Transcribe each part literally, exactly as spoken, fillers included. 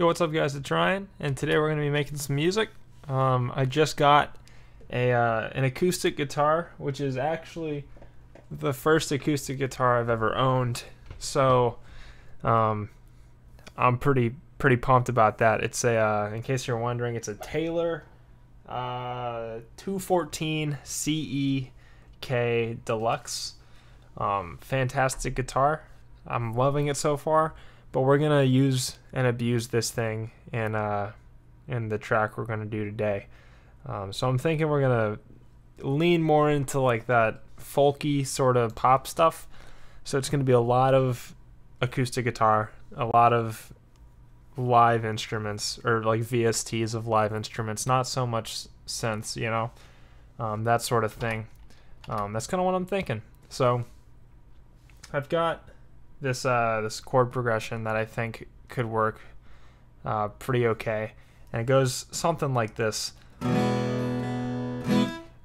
Yo, what's up guys, it's Ryan, and today we're going to be making some music. Um, I just got a uh, an acoustic guitar, which is actually the first acoustic guitar I've ever owned, so um, I'm pretty pretty pumped about that. It's a, uh, in case you're wondering, it's a Taylor uh, two fourteen C E K Deluxe. Um, fantastic guitar. I'm loving it so far. But we're gonna use and abuse this thing in uh, in the track we're gonna do today. Um, so I'm thinking we're gonna lean more into like that folky sort of pop stuff. So it's gonna be a lot of acoustic guitar, a lot of live instruments or like V S Ts of live instruments, not so much synths, you know, um, that sort of thing. Um, that's kind of what I'm thinking. So I've got this uh, this chord progression that I think could work uh, pretty okay, and it goes something like this.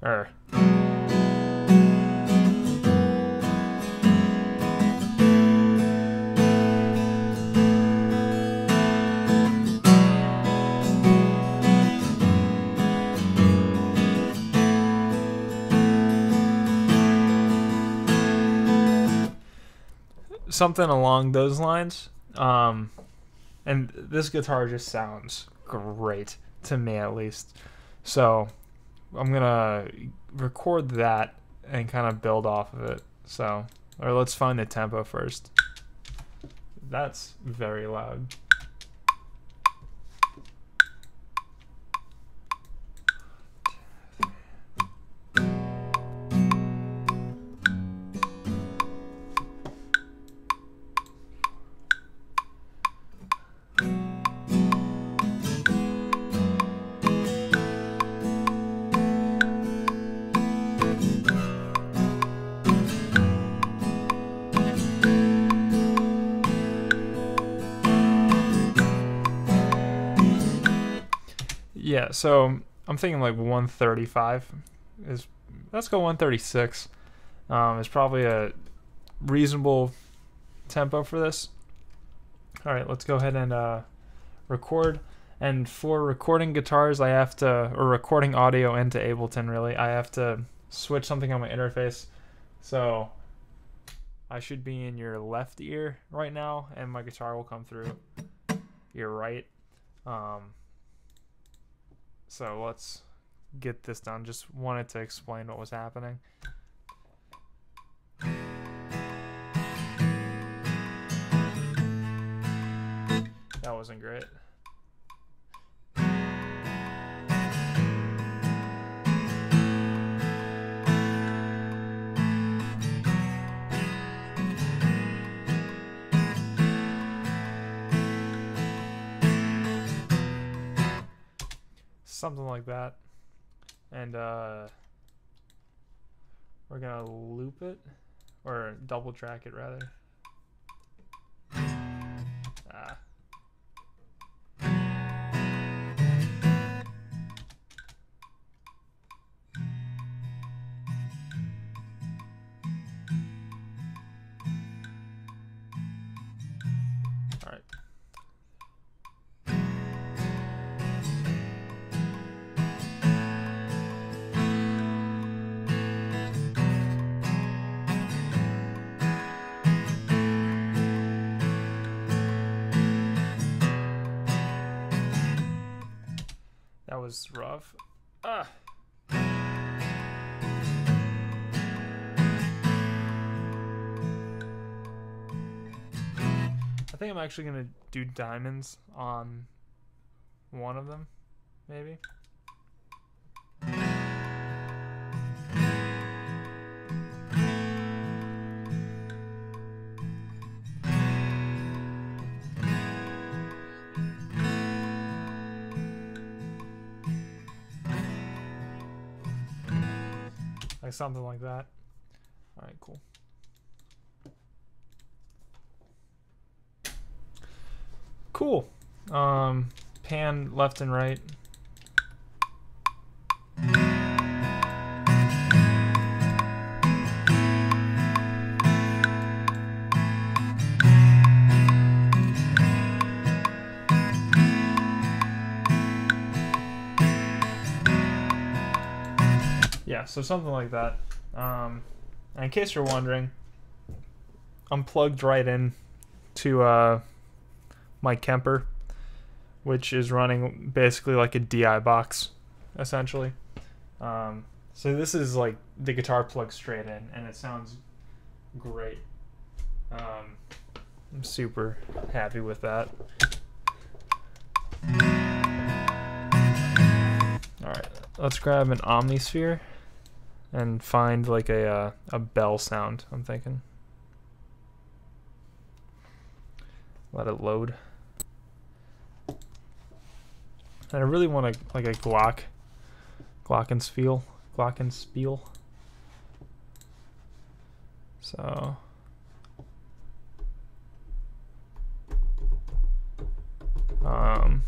Or something along those lines, um, and this guitar just sounds great to me, at least. So I'm gonna record that and kind of build off of it. So, or let's find the tempo first. That's very loud. Yeah, so I'm thinking like one thirty-five is, let's go one thirty-six. Um, is probably a reasonable tempo for this. All right, let's go ahead and uh, record. And for recording guitars, I have to, or recording audio into Ableton really, I have to switch something on my interface. So I should be in your left ear right now, and my guitar will come through your right. Um, So let's get this done. Just wanted to explain what was happening. That wasn't great. Something like that, and uh, we're gonna loop it, or double track it rather. Ah. All right. That was rough. Ah. I think I'm actually gonna do diamonds on one of them, maybe. Like something like that. All right, cool. Cool. Um, pan left and right. yeah, so something like that. Um, and in case you're wondering, I'm plugged right in to uh, my Kemper, which is running basically like a D I box, essentially. Um, so this is like the guitar plugged straight in, and it sounds great. Um, I'm super happy with that. Alright, let's grab an Omnisphere and find like a, uh, a bell sound, I'm thinking. Let it load. And I really want a, like a Glock, Glockenspiel, Glockenspiel. So... Um,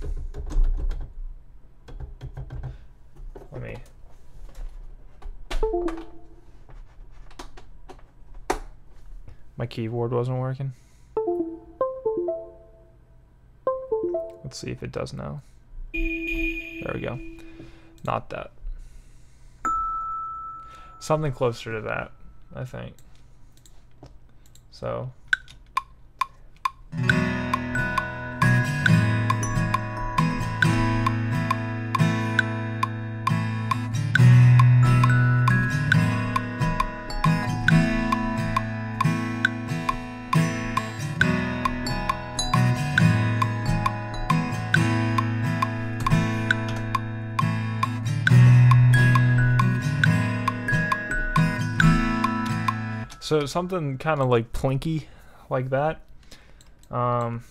let me. My keyboard wasn't working. Let's see if it does now. There we go. Not that. Something closer to that, I think. So. So something kind of like plinky, like that. Um,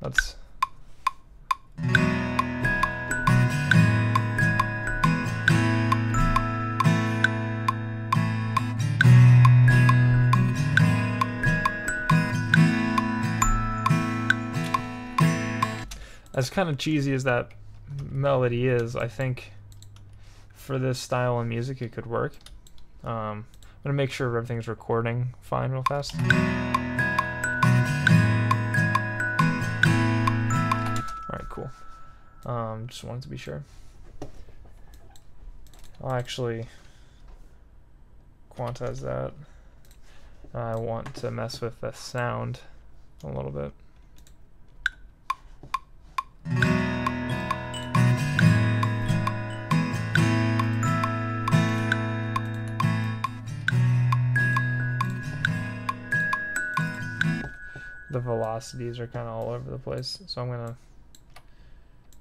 that's. As kind of cheesy as that melody is, I think for this style of music it could work. Um, I'm gonna make sure everything's recording fine real fast. Alright, cool. Um, just wanted to be sure. I'll actually quantize that. I want to mess with the sound a little bit. The velocities are kind of all over the place, so I'm gonna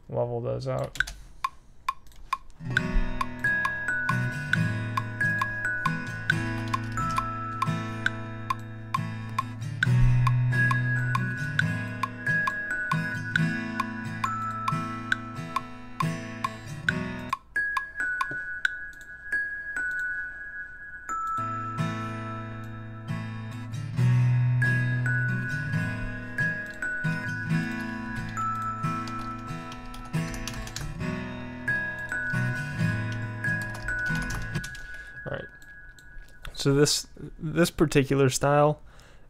level those out. So this this particular style,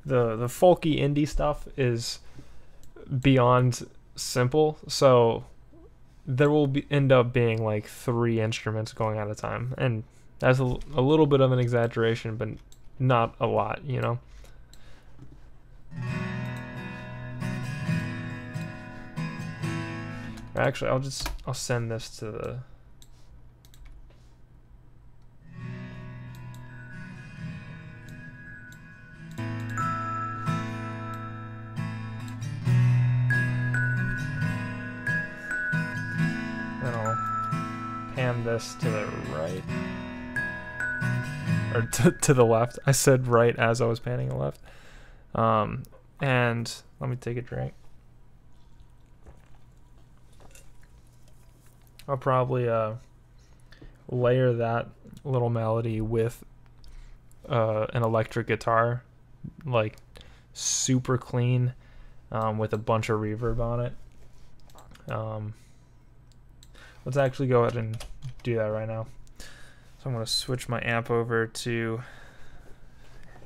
the the folky indie stuff, is beyond simple. So there will be, end up being like three instruments going at a time, and that's a, a little bit of an exaggeration, but not a lot, you know. Actually, I'll just I'll send this to the. This to the right or to, to the left. I said right as I was panning the left. Um, and let me take a drink. I'll probably uh, layer that little melody with uh, an electric guitar, like super clean, um, with a bunch of reverb on it. Um, Let's actually go ahead and do that right now. So I'm going to switch my amp over to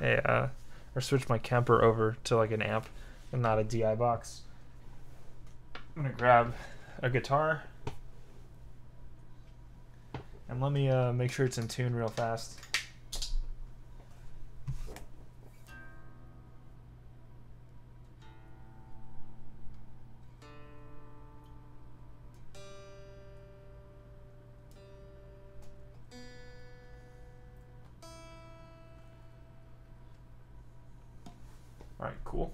a, uh, or switch my Kemper over to like an amp and not a D I box. I'm going to grab a guitar. And let me uh, make sure it's in tune real fast. Alright, cool.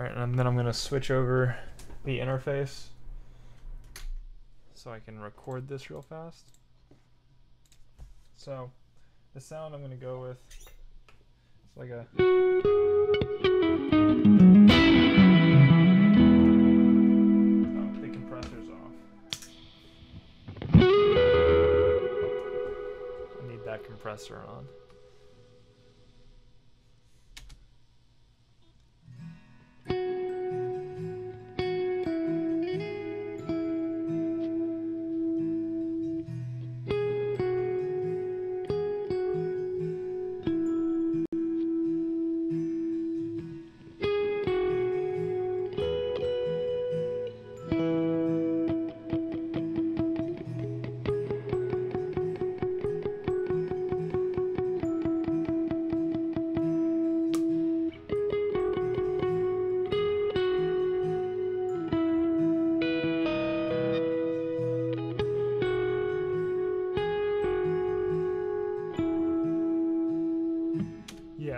Alright, and then I'm going to switch over the interface so I can record this real fast. So the sound I'm going to go with, it's like a... Oh, the compressor's off. I need that compressor on.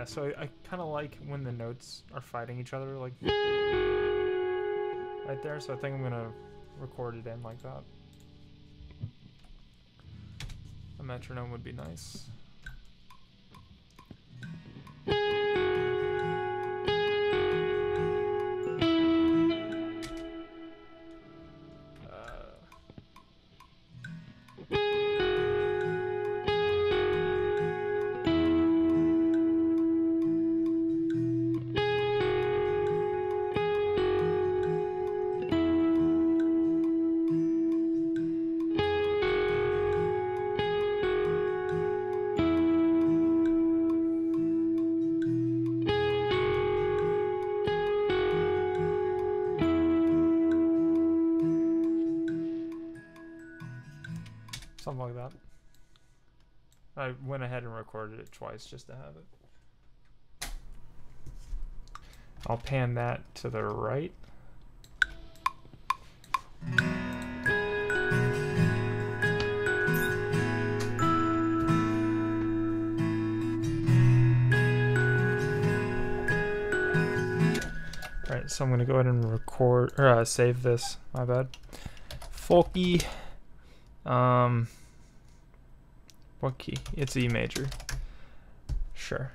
So I, I kind of like when the notes are fighting each other, like right there. So I think I'm gonna record it in like that. A metronome would be nice. Something like that. I went ahead and recorded it twice just to have it. I'll pan that to the right. Alright, so I'm going to go ahead and record, or uh, save this, my bad. Folky. Um, what key? It's E major. Sure.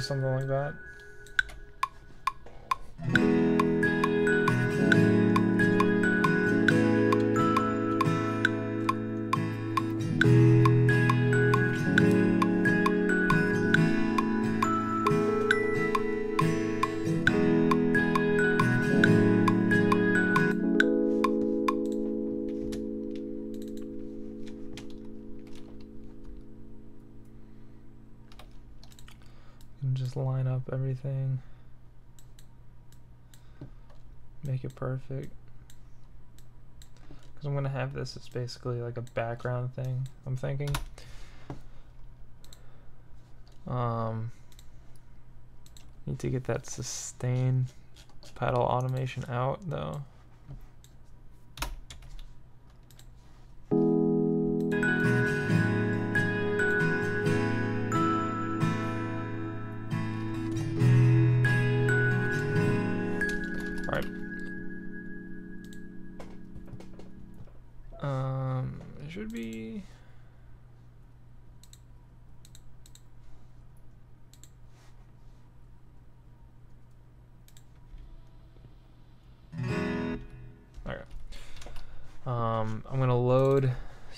Something like that. line up everything, make it perfect, because I'm gonna have this as basically like a background thing, I'm thinking. Um, need to get that sustain pedal automation out though.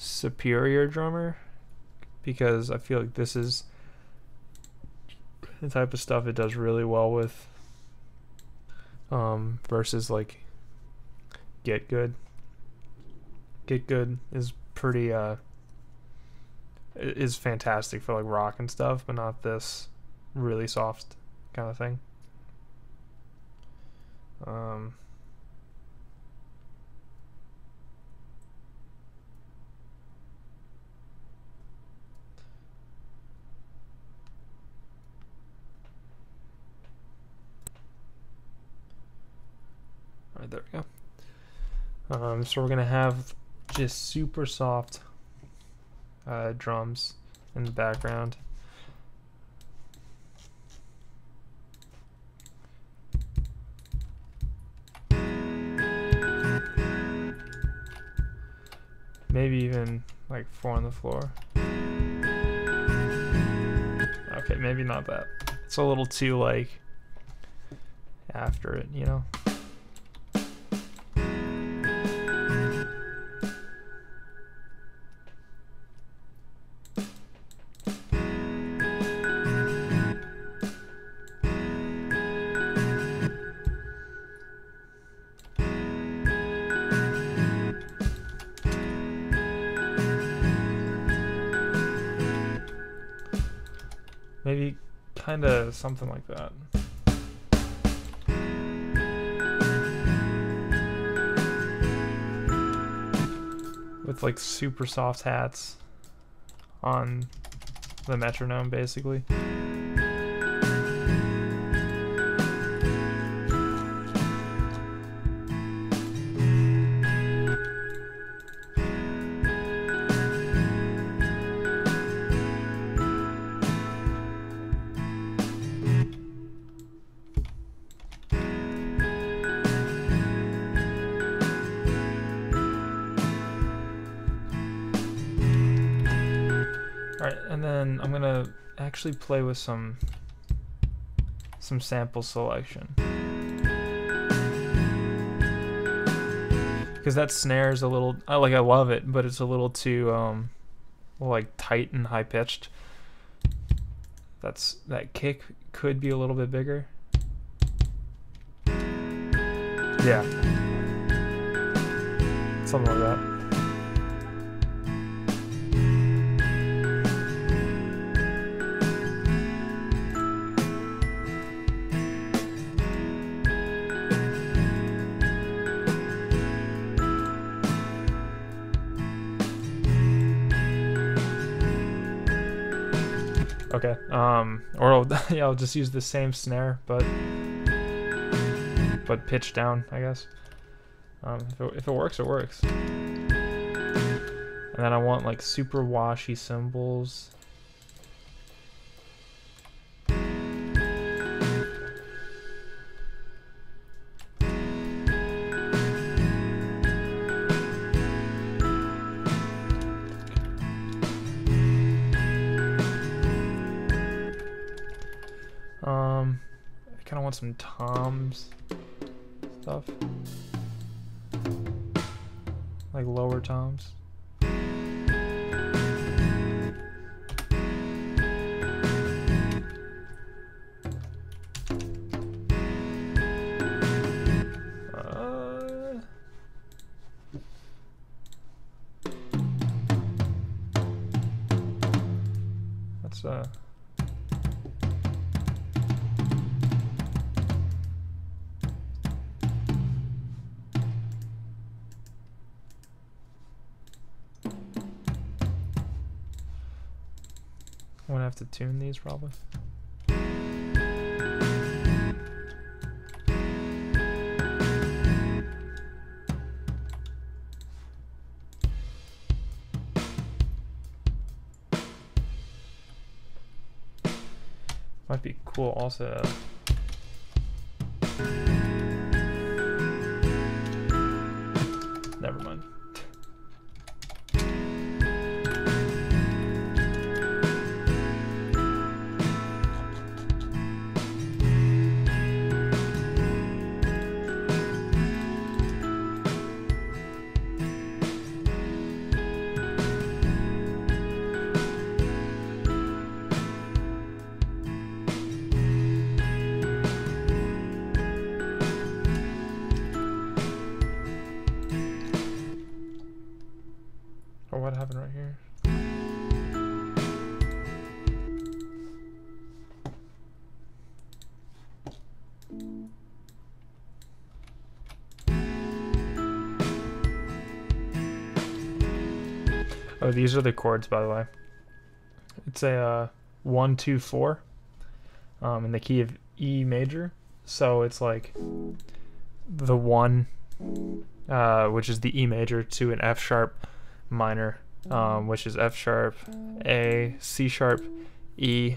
Superior Drummer, because I feel like this is the type of stuff it does really well with, um, versus like Get Good. Get Good is pretty uh is fantastic for like rock and stuff, but not this really soft kind of thing. Um Right, there we go. Um, so we're gonna have just super soft uh, drums in the background. Maybe even like four on the floor. Okay, maybe not that. It's a little too like after it, you know? Maybe kind of something like that. With like super soft hats on the metronome basically. Actually play with some some sample selection, because that snare is a little, I like I love it, but it's a little too um like tight and high pitched. That's that kick could be a little bit bigger. Yeah, something like that. Okay, um, or I'll, yeah, I'll just use the same snare, but but pitch down, I guess. Um, if, it, if it works, it works. And then I want like super washy cymbals. Some toms stuff, like lower toms. Uh, that's uh I'm gonna have to tune these probably. Might be cool also. Never mind. Oh, these are the chords, by the way. It's a uh, one, two, four, um, in the key of E major. So it's like the one, uh, which is the E major, to an F sharp minor, um, which is F sharp, A, C sharp, E,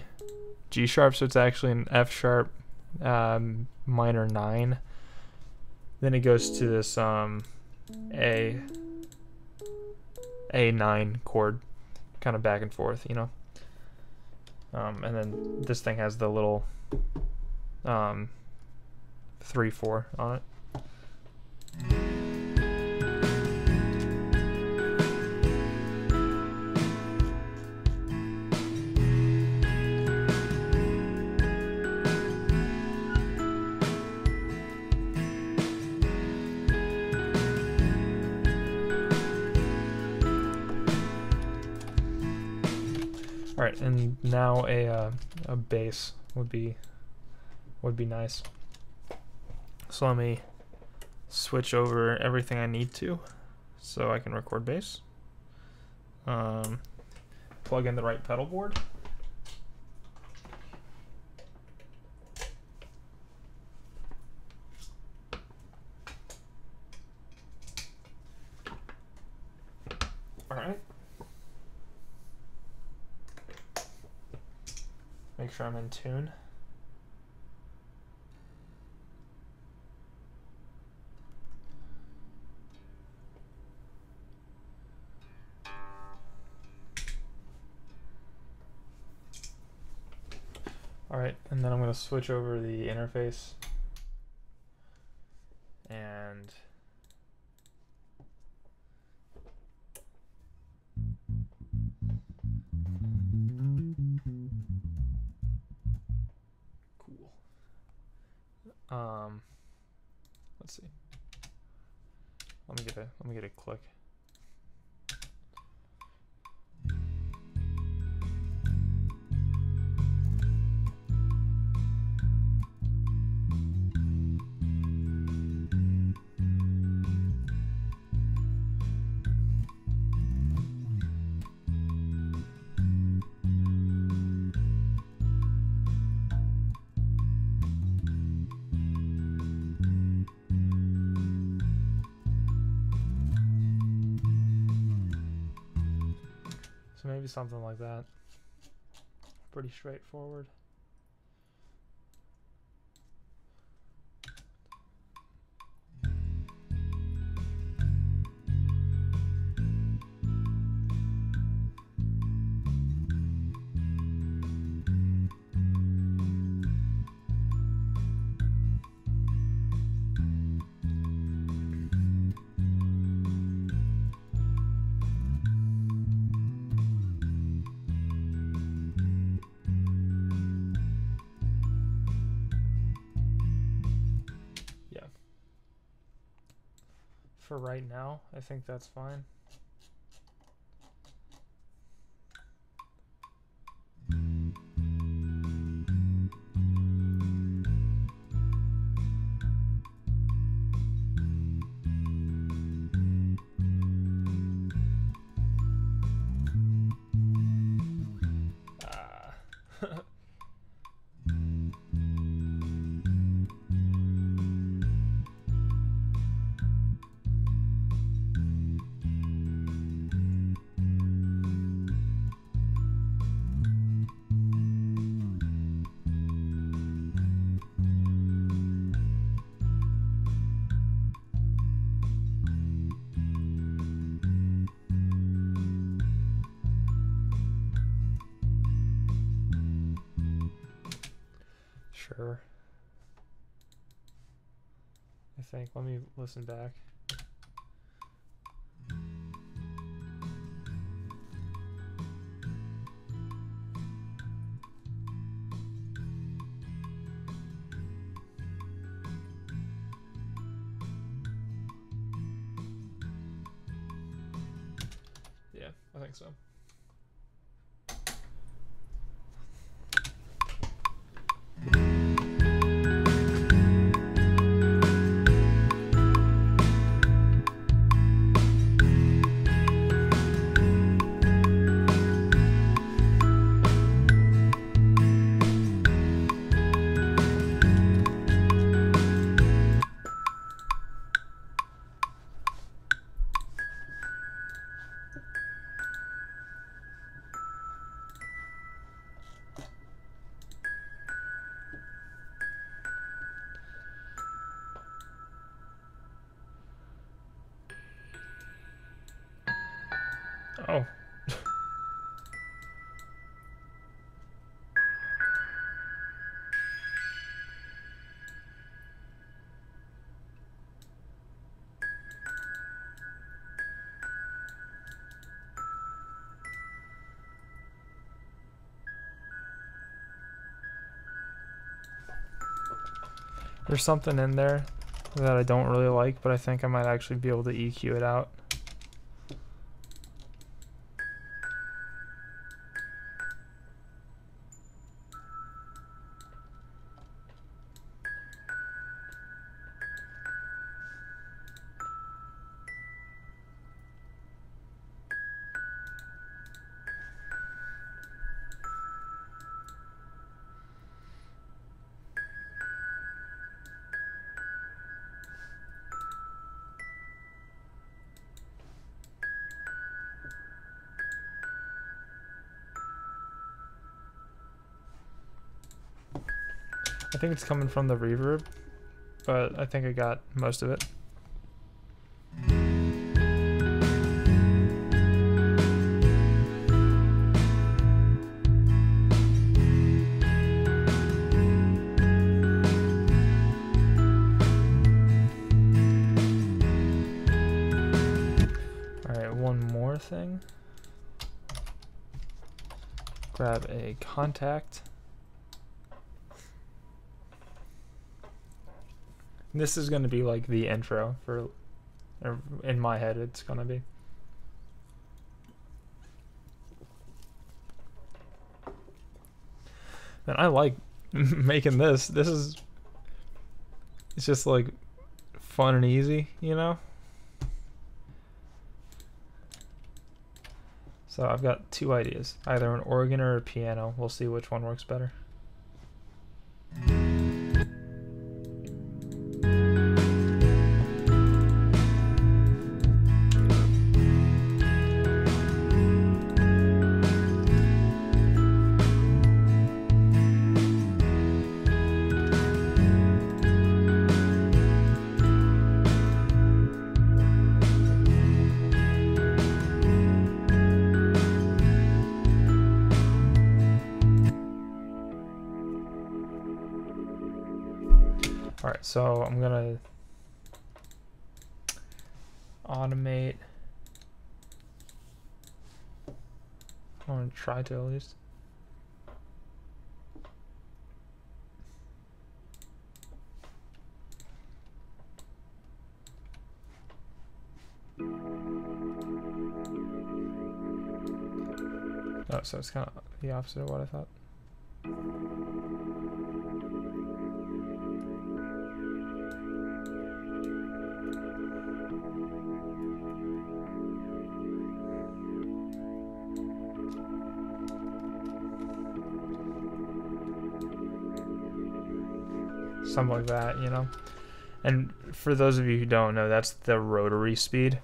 G sharp. So it's actually an F sharp um, minor nine. Then it goes to this um, A. A nine chord, kind of back and forth, you know. Um, and then this thing has the little um, three four on it. Alright, and now a uh, a bass would be would be nice. So let me switch over everything I need to, so I can record bass. Um, plug in the right pedal board. Make sure I'm in tune. All right, and then I'm going to switch over the interface and Um, let's see. Let me get a let me get a click. Maybe something like that. Pretty straightforward. For right now, I think that's fine. Ah, sure. I think. Let me listen back. Yeah, I think so. Oh. There's something in there that I don't really like, but I think I might actually be able to E Q it out. I think it's coming from the reverb, but I think I got most of it. All right, one more thing. Grab a contact. This is going to be like the intro for, or in my head, it's going to be. And I like making this. This is, it's just like fun and easy, you know? So I've got two ideas, either an organ or a piano. We'll see which one works better. Alright, so I'm gonna automate. I'm gonna try to at least. Oh, so it's kind of the opposite of what I thought. Something like that, you know. And for those of you who don't know, that's the rotary speed,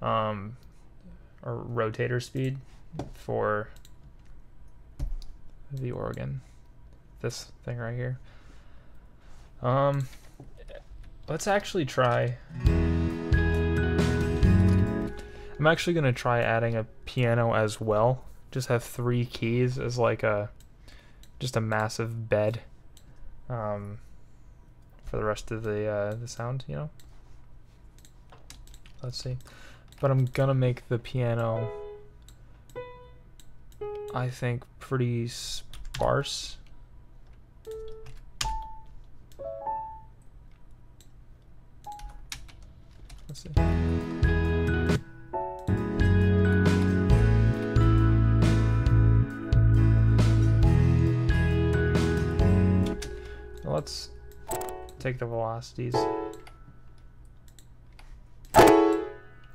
um, or rotator speed for the organ. This thing right here. Um, let's actually try. I'm actually gonna try adding a piano as well. Just have three keys as like a, just a massive bed. um, for the rest of the uh, the sound, you know. Let's see. But I'm gonna make the piano, I think, pretty sparse. Let's see. Let's take the velocities.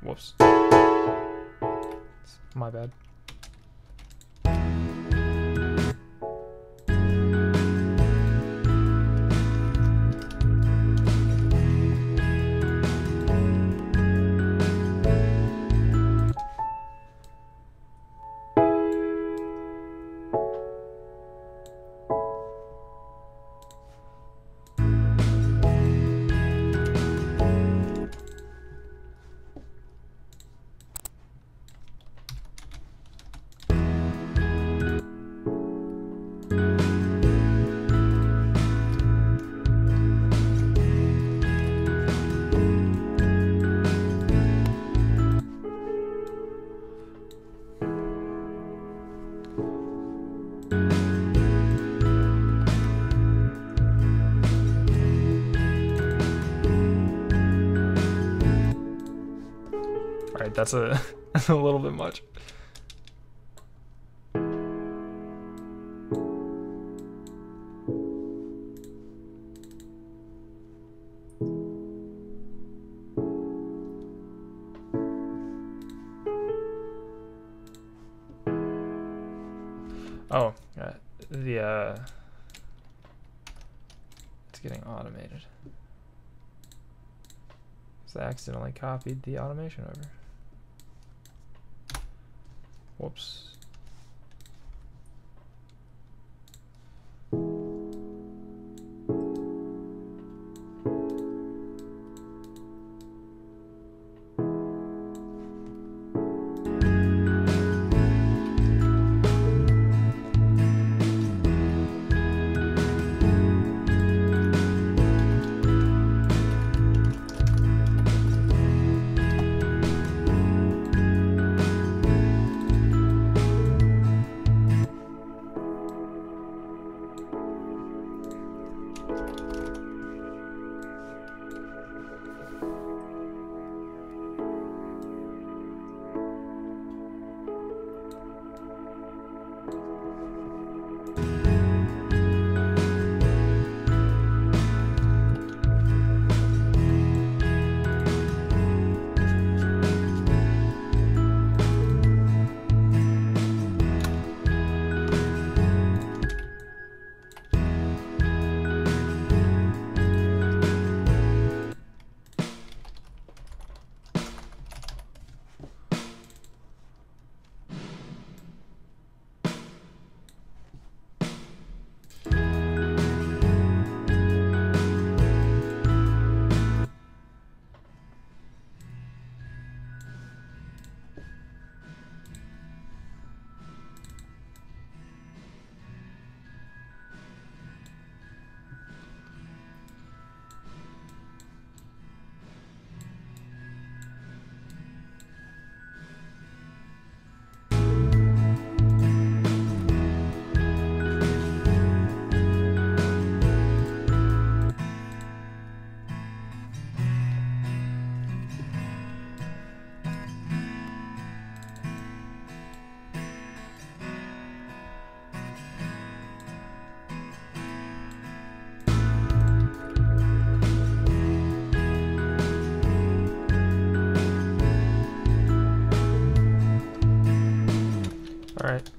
Whoops. My bad. That's a, a little bit much. Oh, uh, the uh, it's getting automated. So I accidentally copied the automation over. Whoops.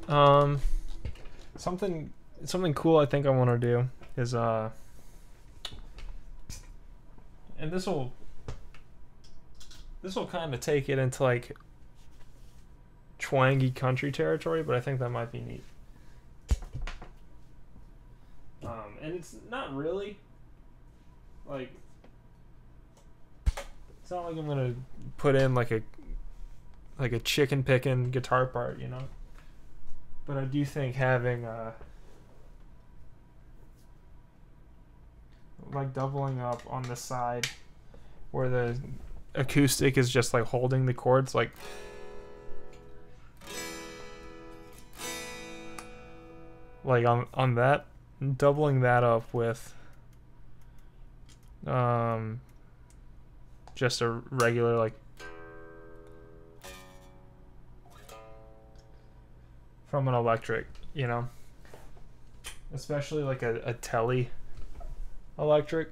Um, something something cool I think I want to do is uh, and this will this will kind of take it into like twangy country territory, but I think that might be neat. Um, and it's not really like it's not like I'm gonna put in like a like a chicken picking guitar part, you know. But I do think having uh, like doubling up on the side where the acoustic is just like holding the chords, like like on on that, doubling that up with um just a regular like from an electric, you know, especially like a, a Tele electric.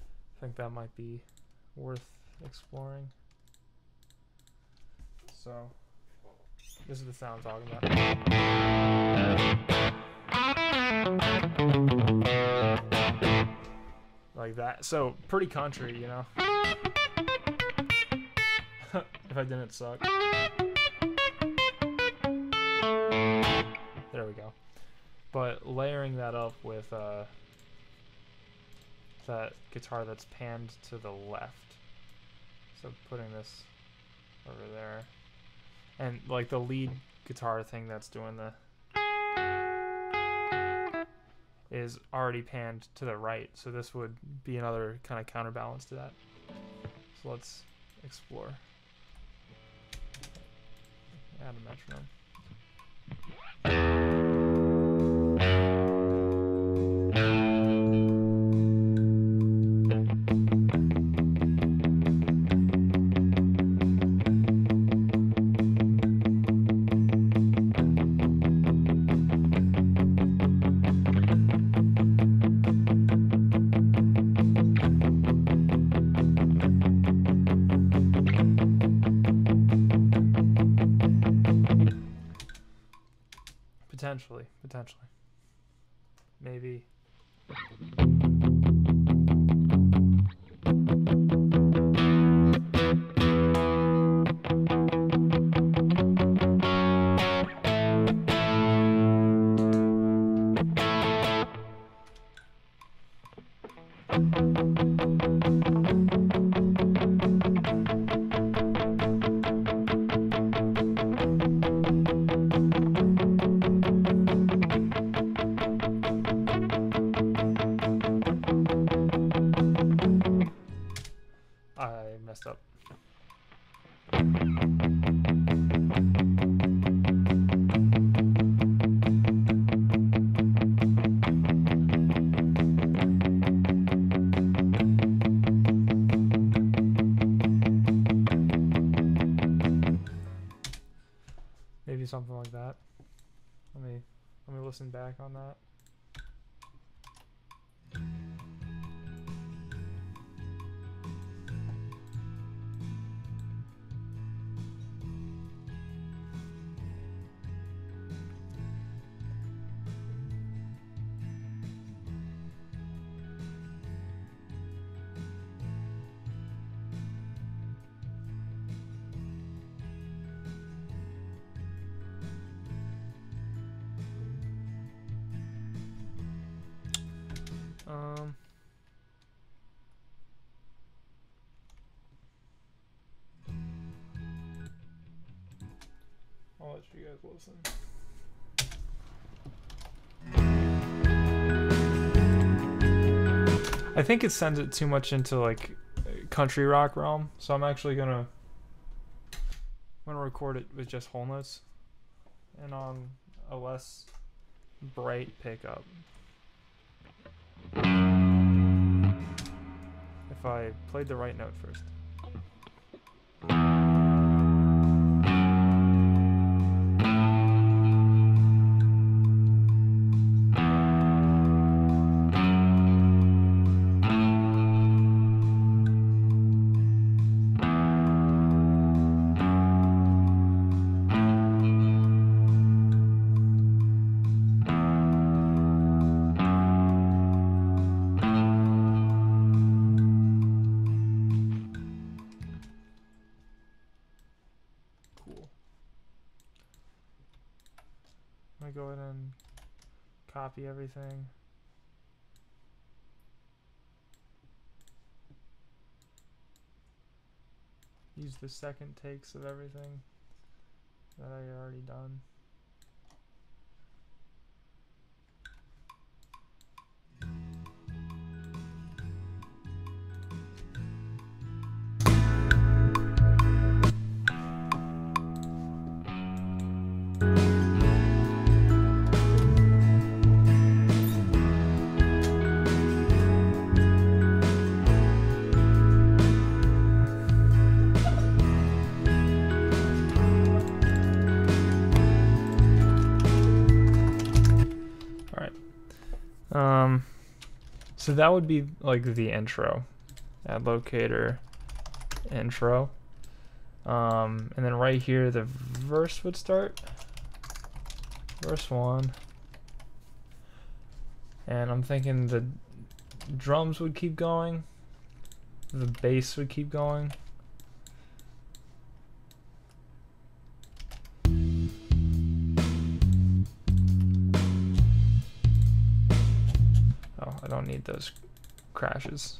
I think that might be worth exploring. So this is the sound I'm talking about. Like that. So pretty country, you know. If I didn't suck. There we go. But layering that up with uh, that guitar that's panned to the left. So putting this over there. And like the lead guitar thing that's doing the is already panned to the right. So this would be another kind of counterbalance to that. So let's explore. Add a metronome. Potentially, potentially. Maybe. Something like that. Let me let me listen back on that. Um, I'll let you guys listen. I think it sends it too much into like country rock realm, so I'm actually gonna I'm gonna record it with just whole notes and on a less bright pickup. If I played the right note first. Go ahead and copy everything. Use the second takes of everything that I already done. Um, so that would be like the intro. Add locator, intro. Um, and then right here, the verse would start. Verse one. And I'm thinking the drums would keep going. The bass would keep going. Oh, I don't need those crashes.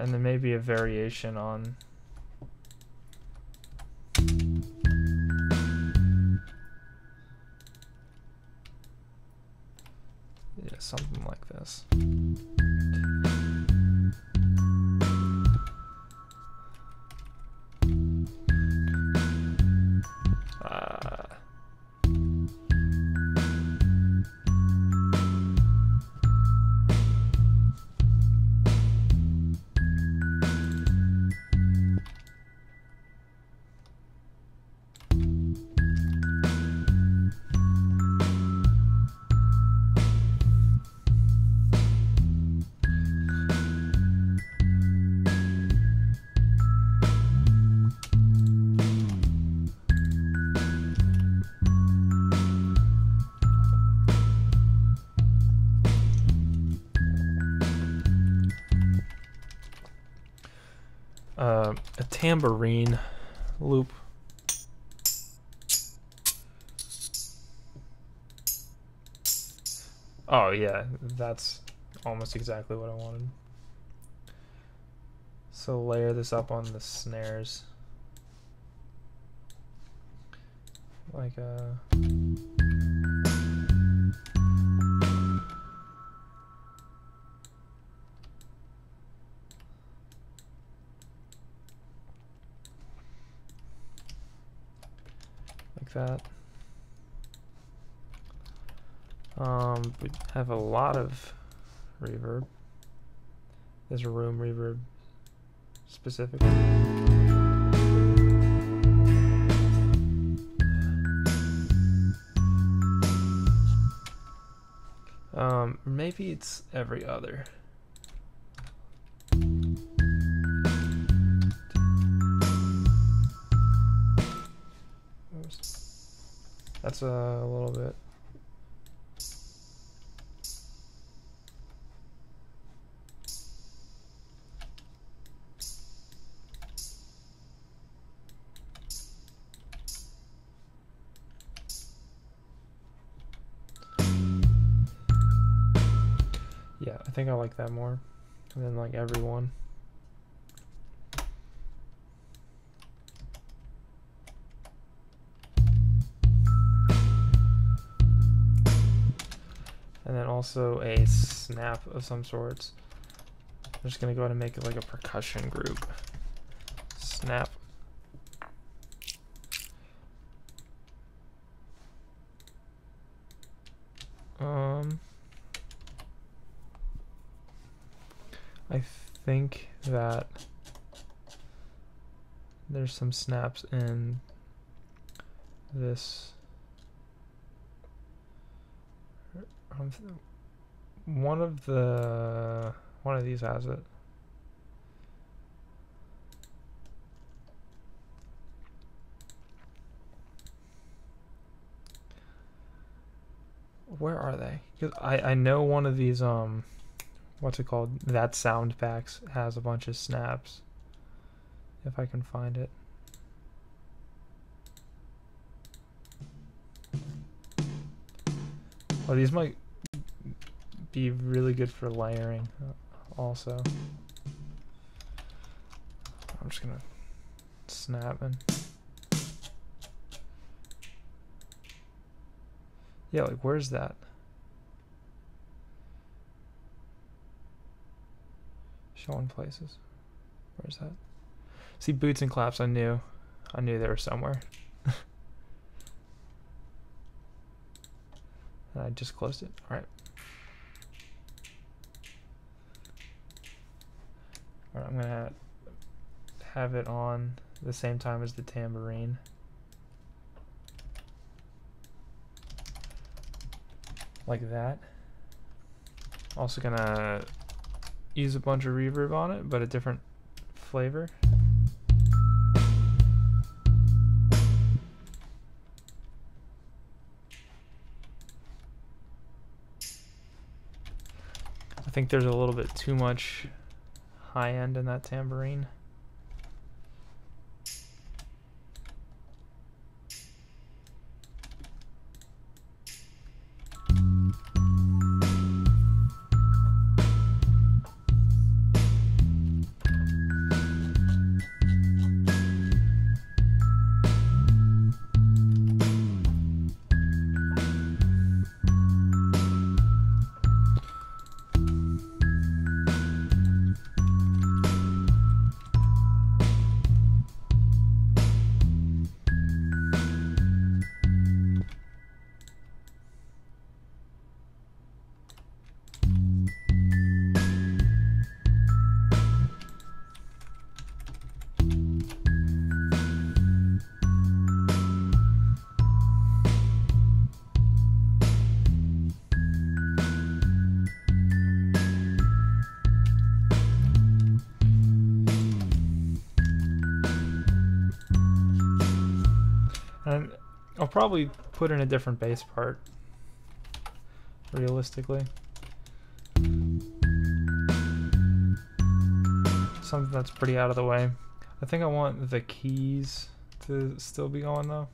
And then maybe a variation on. Yeah, something like this. Uh, a tambourine loop. Oh yeah, that's almost exactly what I wanted. So layer this up on the snares. Like a... that. Um, we have a lot of reverb. There's a room reverb specifically. Um, maybe it's every other. That's a little bit. Yeah, I think I like that more. And then like everyone. And then also a snap of some sorts. I'm just gonna go ahead and make it like a percussion group. Snap. Um, I think that there's some snaps in this. One of the one of these has it. Where are they? Cause I I know one of these um, what's it called? That sound packs has a bunch of snaps. If I can find it. Oh, these might be really good for layering also. I'm just gonna snap and Yeah, like where's that? Showing places. Where's that? See, boots and claps, I knew. I knew they were somewhere. And I just closed it. All right. All right, I'm gonna have it on the same time as the tambourine. Like that. Also gonna use a bunch of reverb on it, but a different flavor. I think there's a little bit too much high end in that tambourine. Probably put in a different bass part, realistically. Something that's pretty out of the way. I think I want the keys to still be going though.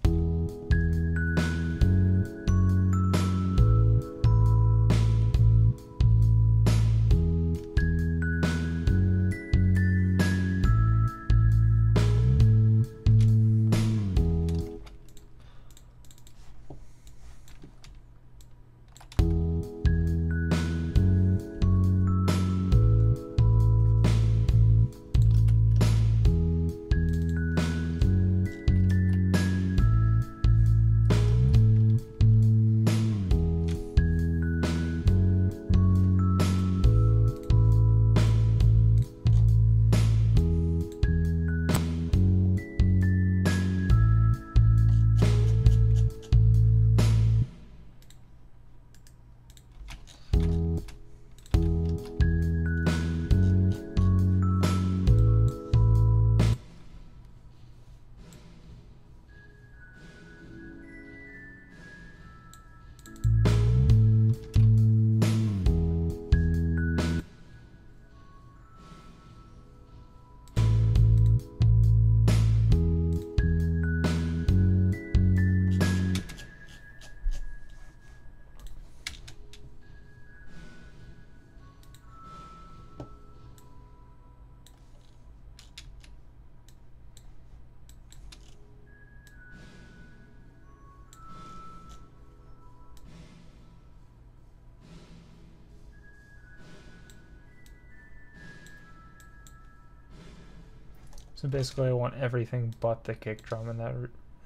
So basically, I want everything but the kick drum in that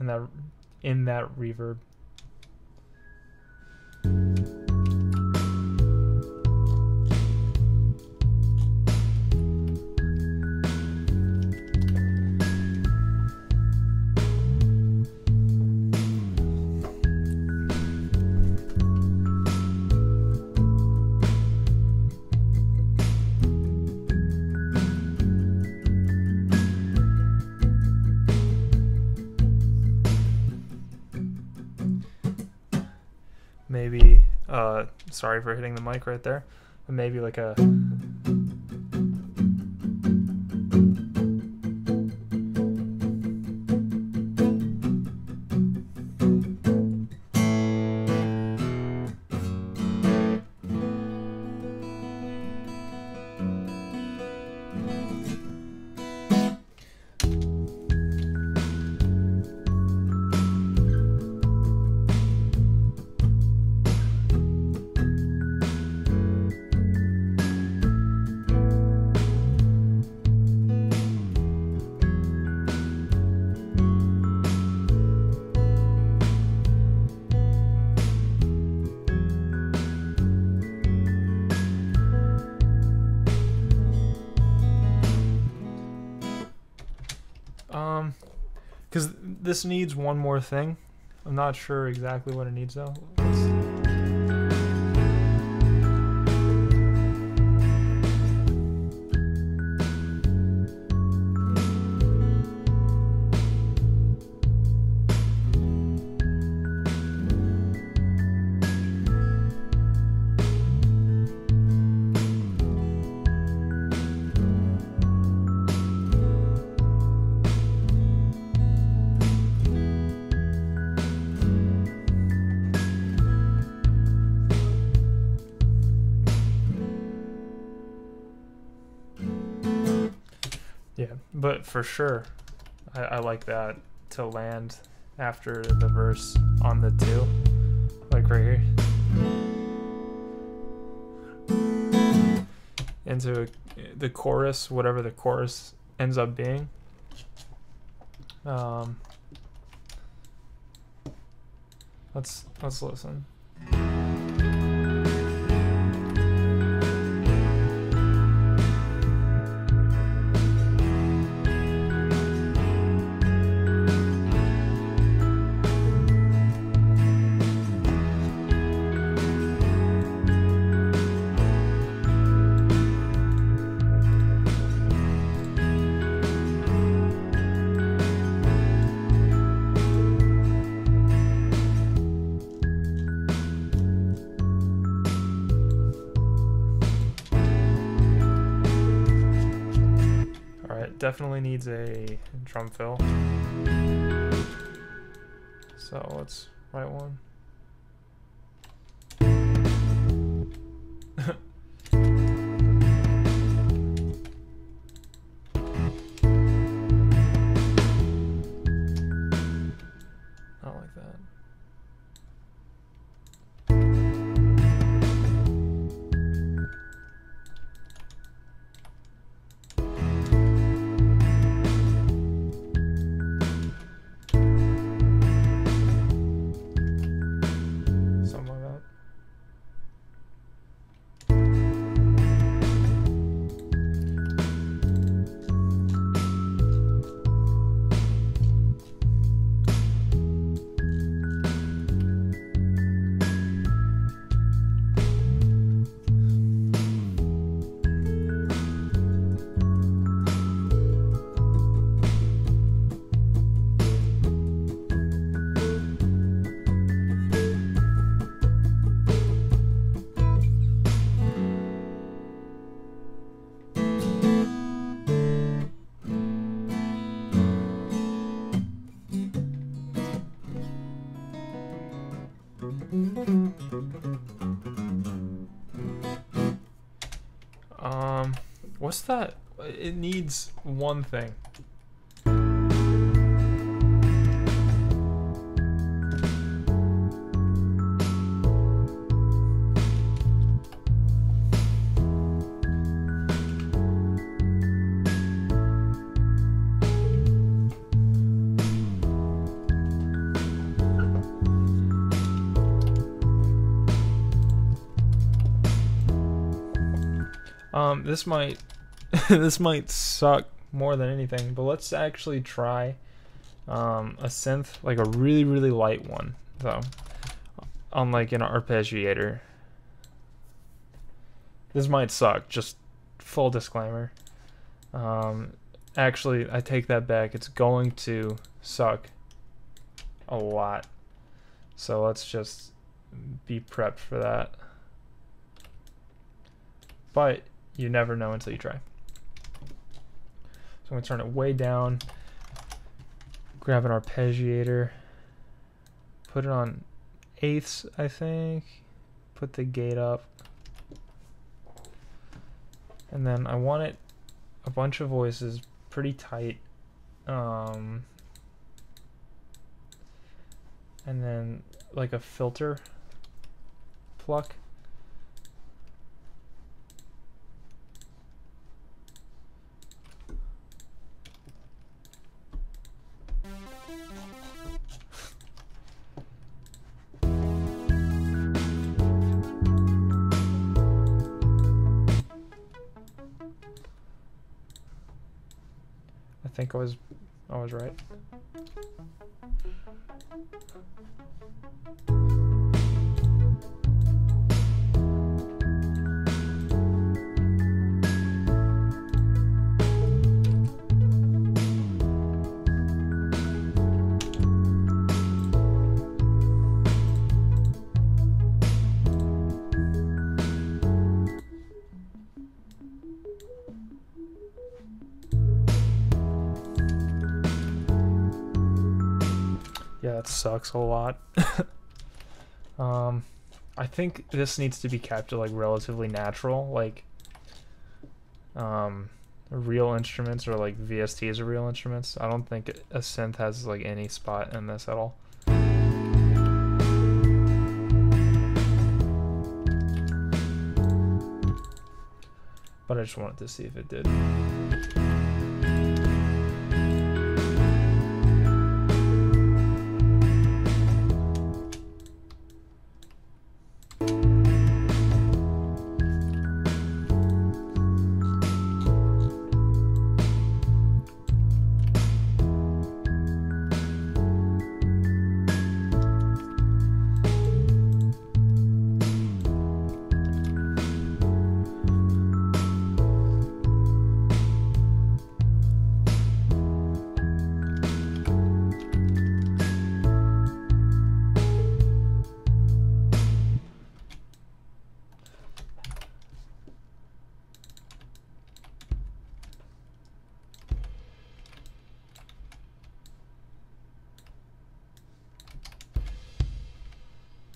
in that in that reverb. Sorry for hitting the mic right there. But maybe like a Because this needs one more thing. I'm not sure exactly what it needs though. But for sure, I, I like that to land after the verse on the two, like right here, into the chorus, whatever the chorus ends up being. Um, let's let's listen. Definitely needs a drum fill. So let's write one. Not like that. Um, what's that? It needs one thing. Um, this might this might suck more than anything, but let's actually try um, a synth, like a really really light one, though, on like an arpeggiator. This might suck. Just full disclaimer. Um, actually, I take that back. It's going to suck a lot. So let's just be prepped for that. But you never know until you try. So I'm going to turn it way down, grab an arpeggiator, put it on eighths, I think, put the gate up, and then I want it a bunch of voices pretty tight, um, and then like a filter pluck. I think I was, I was right. Yeah, that sucks a lot. um, I think this needs to be kept like relatively natural. Like, um, real instruments or like V S Ts are real instruments. I don't think a synth has like any spot in this at all. But I just wanted to see if it did.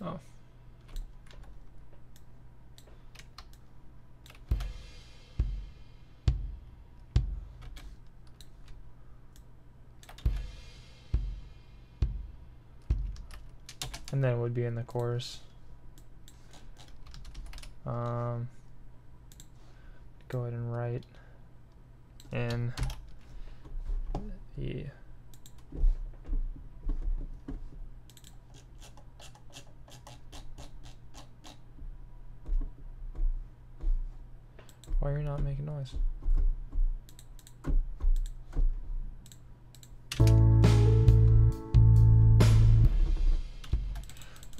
Oh. And then it would be in the chorus. Um, go ahead and write in the Why are you not making noise?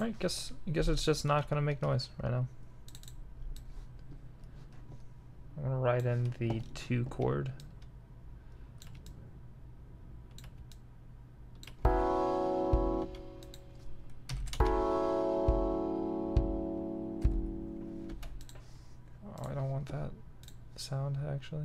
I guess I guess it's just not gonna make noise right now. I'm gonna write in the two chord. Oh, I don't want that sound actually.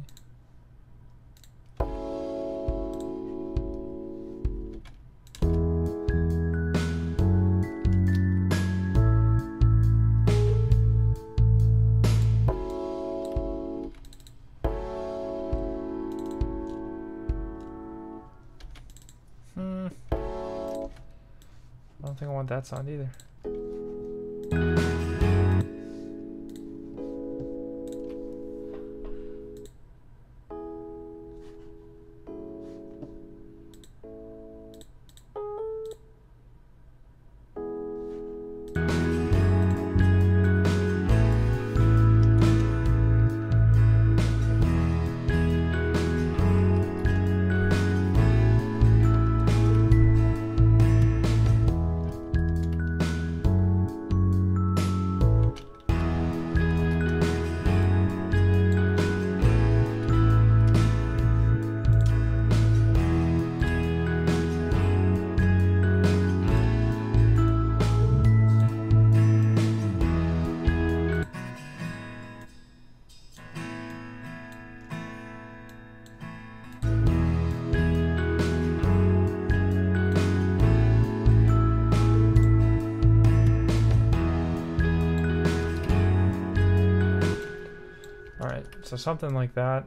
Hmm. I don't think I want that sound either. So something like that.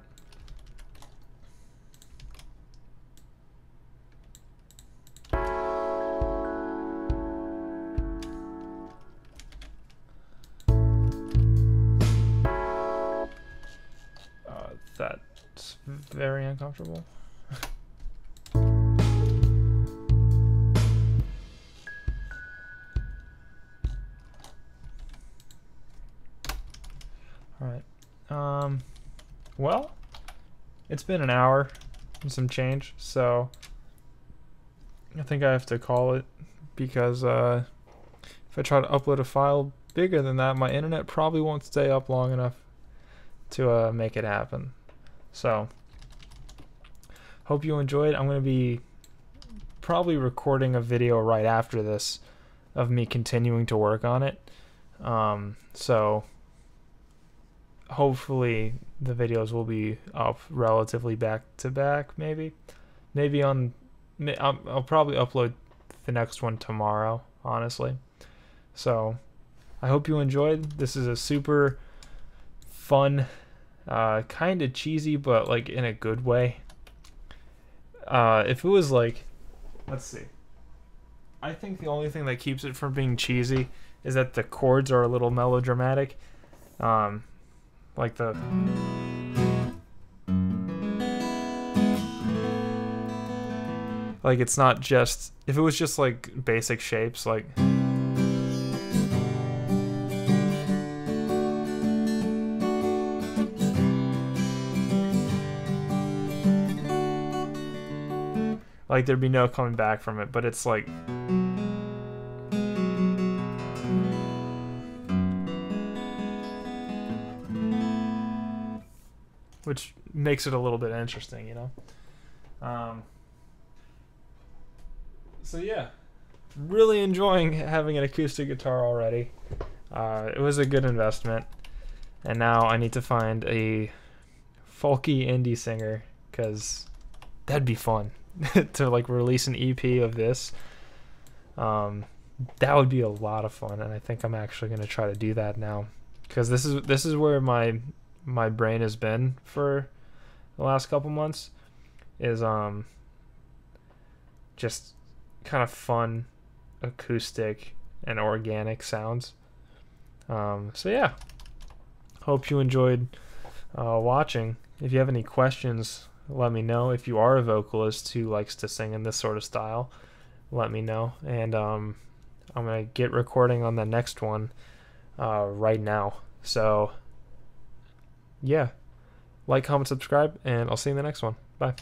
Uh, that's very uncomfortable. Um, well, it's been an hour and some change, so I think I have to call it because uh, If I try to upload a file bigger than that, my internet probably won't stay up long enough to uh, make it happen. So, hope you enjoyed. I'm going to be probably recording a video right after this of me continuing to work on it. Um, so, hopefully the videos will be up relatively back to back, maybe. Maybe on... I'll, I'll probably upload the next one tomorrow, honestly. So, I hope you enjoyed. This is a super fun, uh, kind of cheesy, but like in a good way. Uh, if it was like, let's see. I think the only thing that keeps it from being cheesy is that the chords are a little melodramatic. Um, like the... Like, it's not just... If it was just, like, basic shapes, like... Like, there'd be no coming back from it, but it's like... Which makes it a little bit interesting, you know? Um... So yeah, really enjoying having an acoustic guitar already. Uh, it was a good investment, and now I need to find a folky indie singer, because that'd be fun to like release an E P of this. Um, that would be a lot of fun, and I think I'm actually going to try to do that now, because this is this is where my my brain has been for the last couple months, is um just kind of fun acoustic and organic sounds. Um, so yeah, hope you enjoyed uh, watching. If you have any questions, let me know. If you are a vocalist who likes to sing in this sort of style, let me know, and um, I'm gonna get recording on the next one uh, right now. So yeah, like, comment, subscribe, and I'll see you in the next one. Bye.